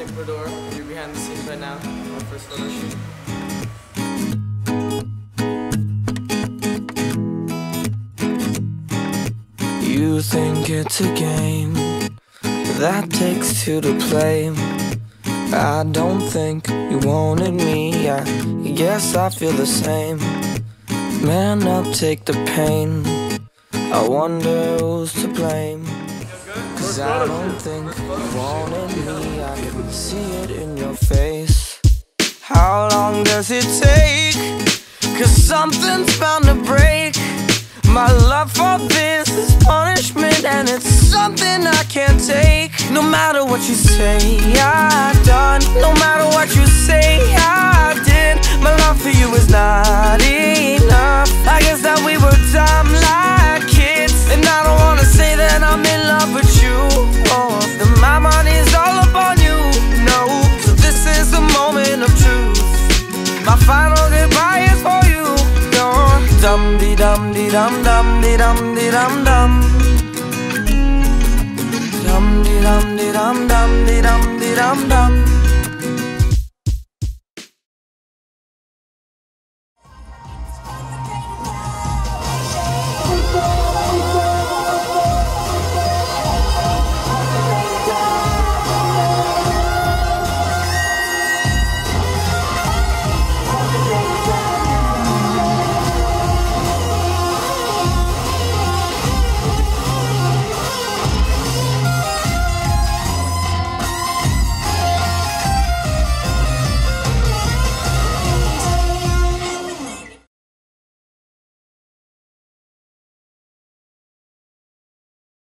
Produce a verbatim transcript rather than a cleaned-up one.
in Ecuador. You're behind the scenes right now. Our first photo shoot. You think it's a game that takes two to play. I don't think you wanted me. I guess I feel the same. Man up, take the pain. I wonder who's to blame. Cause I don't think you wanted me. I can see it in your face. How long does it take? Cause something's bound to break. My love for this is punishment, and it's something I can't take. No matter what you say, I've done. No matter what you say, I did. My love for you is not enough. I guess that we were dumb like kids, and I don't wanna say that I'm in love with you. Oh, the, my mind is all upon you, no. So this is the moment of truth. My final goodbye is for you, no. Dum-de-dum-de-dum-dum-de-dum-de-dum-dum. Dum-de-dum-de-dum-dum-de-dum-de-dum-dum.